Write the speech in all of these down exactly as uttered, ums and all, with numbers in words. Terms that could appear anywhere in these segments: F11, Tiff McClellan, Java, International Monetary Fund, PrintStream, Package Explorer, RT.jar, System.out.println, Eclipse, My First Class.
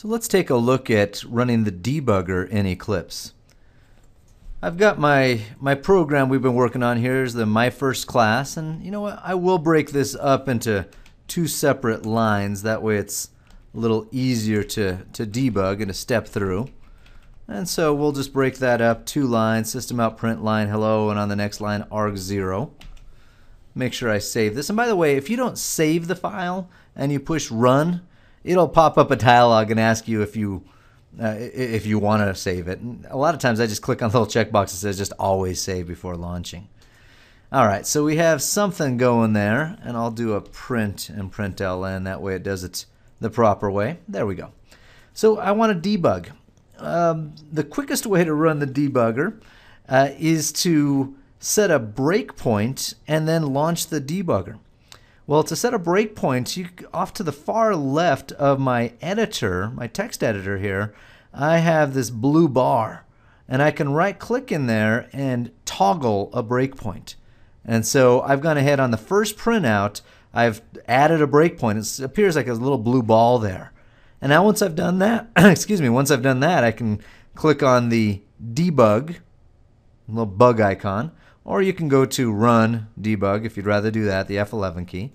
So let's take a look at running the debugger in Eclipse. I've got my, my program we've been working on here is the My First Class, and you know what, I will break this up into two separate lines. That way it's a little easier to, to debug and to step through. And so we'll just break that up, two lines, System.out.println, hello, and on the next line, arg zero. Make sure I save this. And by the way, if you don't save the file and you push run, it'll pop up a dialog and ask you if you Uh, if you want to save it. And a lot of times I just click on the little checkbox that says just always save before launching. Alright, so we have something going there, and I'll do a print and println. That way it does it the proper way. There we go. So I want to debug. Um, the quickest way to run the debugger uh, is to set a breakpoint and then launch the debugger. Well, to set a breakpoint, you, off to the far left of my editor, my text editor here, I have this blue bar. And I can right-click in there and toggle a breakpoint. And so I've gone ahead on the first printout, I've added a breakpoint. It appears like a little blue ball there. And now once I've done that, excuse me, once I've done that, I can click on the debug, little bug icon, or you can go to run debug if you'd rather do that, the F eleven key.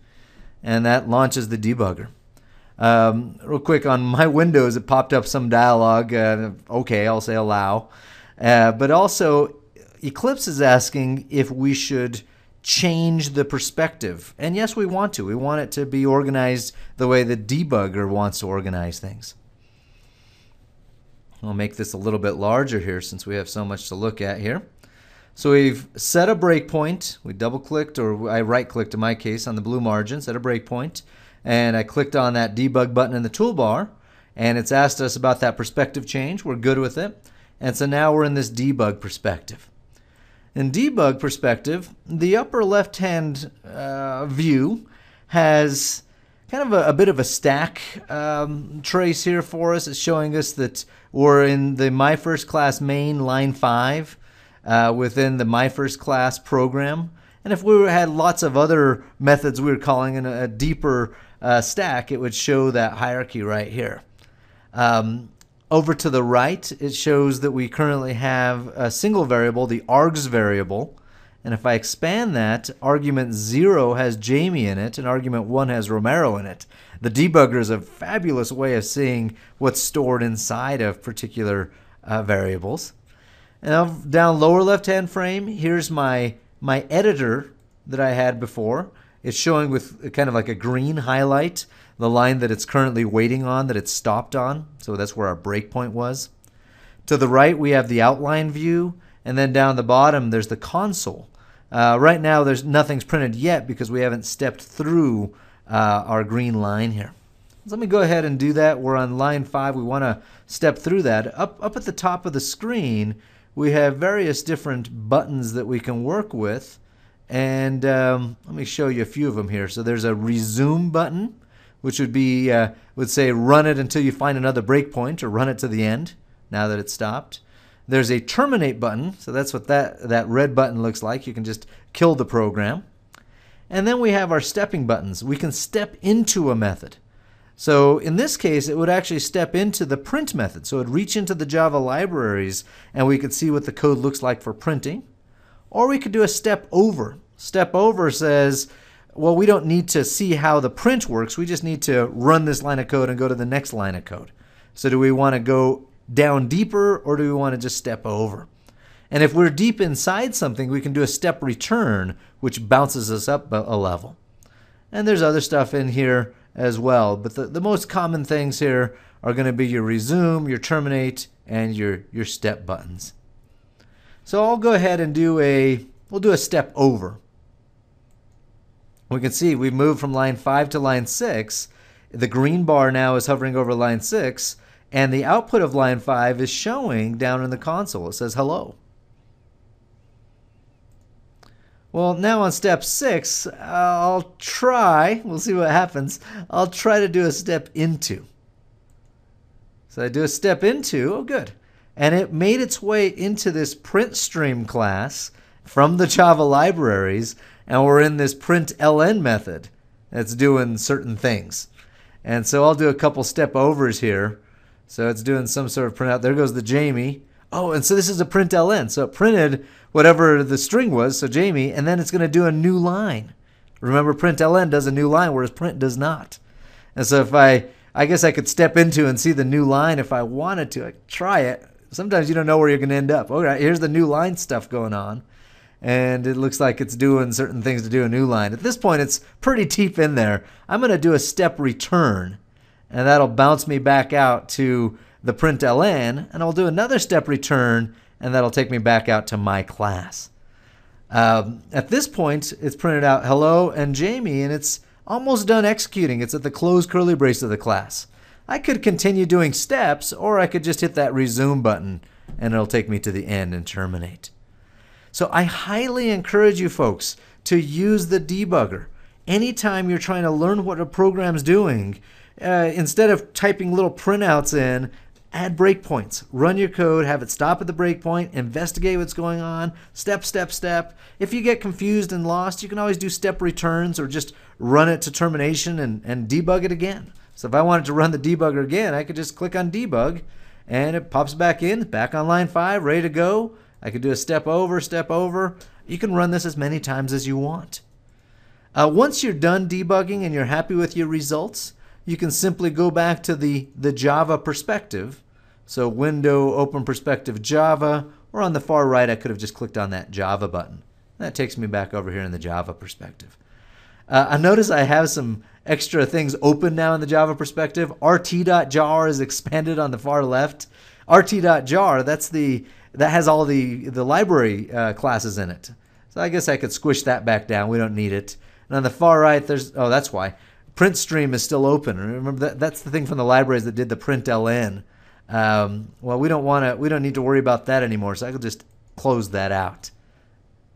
And that launches the debugger. Um, real quick, on my Windows, it popped up some dialogue. Uh, okay, I'll say allow. Uh, but also, Eclipse is asking if we should change the perspective. And yes, we want to. We want it to be organized the way the debugger wants to organize things. I'll make this a little bit larger here since we have so much to look at here. So we've set a breakpoint. We double-clicked, or I right-clicked in my case, on the blue margin, set a breakpoint. And I clicked on that debug button in the toolbar. And it's asked us about that perspective change. We're good with it. And so now we're in this debug perspective. In debug perspective, the upper left-hand uh, view has kind of a, a bit of a stack um, trace here for us. It's showing us that we're in the My First Class main, line five. Uh, within the My First Class program. And if we had lots of other methods we were calling in a, a deeper uh, stack, it would show that hierarchy right here. Um, over to the right, it shows that we currently have a single variable, the args variable. And if I expand that, argument zero has Jamie in it, and argument one has Romero in it. The debugger is a fabulous way of seeing what's stored inside of particular uh, variables. Now, down lower left-hand frame, here's my, my editor that I had before. It's showing with kind of like a green highlight, the line that it's currently waiting on, that it's stopped on. So that's where our breakpoint was. To the right, we have the outline view. And then down the bottom, there's the console. Uh, right now, there's nothing's printed yet because we haven't stepped through uh, our green line here. So let me go ahead and do that. We're on line five. We want to step through that. Up, up at the top of the screen, we have various different buttons that we can work with. And um, let me show you a few of them here. So there's a resume button, which would be, uh, would say run it until you find another breakpoint, or run it to the end, now that it's stopped. There's a terminate button. So that's what that, that red button looks like. You can just kill the program. And then we have our stepping buttons. We can step into a method. So in this case, it would actually step into the print method. So it would reach into the Java libraries, and we could see what the code looks like for printing. Or we could do a step over. Step over says, well, we don't need to see how the print works. We just need to run this line of code and go to the next line of code. So do we want to go down deeper, or do we want to just step over? And if we're deep inside something, we can do a step return, which bounces us up a level. And there's other stuff in here as well, but the, the most common things here are going to be your resume, your terminate, and your your step buttons. So I'll go ahead and do a we'll do a step over. We can see we've moved from line five to line six. The green bar now is hovering over line six, and the output of line five is showing down in the console. It says hello. Well, now on step six, I'll try, we'll see what happens, I'll try to do a step into. So I do a step into, oh good. And it made its way into this PrintStream class from the Java libraries, and we're in this println method that's doing certain things. And so I'll do a couple step overs here. So it's doing some sort of printout. There goes the Jamie. Oh, and so this is a println. So it printed whatever the string was, so Jamie, and then it's going to do a new line. Remember, println does a new line, whereas print does not. And so if I, I guess I could step into and see the new line if I wanted to. I could try it. Sometimes you don't know where you're going to end up. All right, here's the new line stuff going on. And it looks like it's doing certain things to do a new line. At this point, it's pretty deep in there. I'm going to do a step return, and that'll bounce me back out to the println, and I'll do another step return, and that'll take me back out to my class. Um, at this point, it's printed out hello and Jamie, and it's almost done executing. It's at the closed curly brace of the class. I could continue doing steps, or I could just hit that resume button, and it'll take me to the end and terminate. So I highly encourage you folks to use the debugger. Anytime you're trying to learn what a program's doing, uh, instead of typing little printouts in, add breakpoints. Run your code, have it stop at the breakpoint, investigate what's going on, step, step, step. If you get confused and lost, you can always do step returns or just run it to termination and, and debug it again. So if I wanted to run the debugger again, I could just click on debug, and it pops back in, back on line five, ready to go. I could do a step over, step over. You can run this as many times as you want. Uh, once you're done debugging and you're happy with your results, you can simply go back to the, the Java perspective. So window, open perspective, Java, or on the far right, I could have just clicked on that Java button. That takes me back over here in the Java perspective. Uh, I notice I have some extra things open now in the Java perspective. R T.jar is expanded on the far left. R T.jar, that's the that has all the, the library uh, classes in it. So I guess I could squish that back down. We don't need it. And on the far right, there's, oh, that's why. PrintStream is still open. Remember, that, that's the thing from the libraries that did the println. Um, well, we don't want to, we don't need to worry about that anymore, so I could just close that out.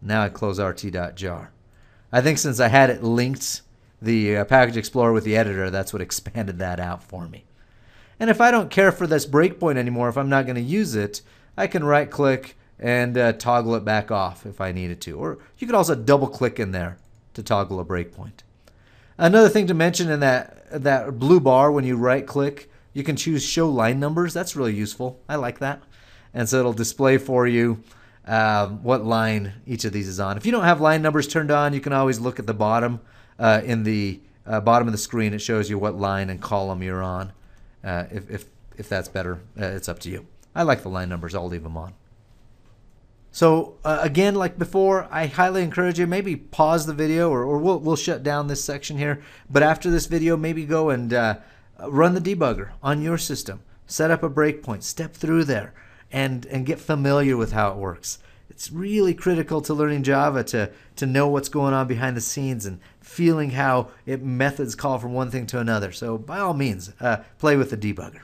Now I close R T.jar. I think since I had it linked, the uh, Package Explorer with the editor, that's what expanded that out for me. And if I don't care for this breakpoint anymore, if I'm not going to use it, I can right-click and uh, toggle it back off if I needed to. Or you could also double-click in there to toggle a breakpoint. Another thing to mention in that, that blue bar, when you right-click, you can choose Show Line Numbers. That's really useful. I like that. And so it'll display for you um, what line each of these is on. If you don't have line numbers turned on, you can always look at the bottom. Uh, in the uh, bottom of the screen, it shows you what line and column you're on. Uh, if, if, if that's better, uh, it's up to you. I like the line numbers. I'll leave them on. So uh, again, like before, I highly encourage you, maybe pause the video, or, or we'll, we'll shut down this section here. But after this video, maybe go and uh, run the debugger on your system. Set up a breakpoint. Step through there and, and get familiar with how it works. It's really critical to learning Java to, to know what's going on behind the scenes and feeling how it methods call from one thing to another. So by all means, uh, play with the debugger.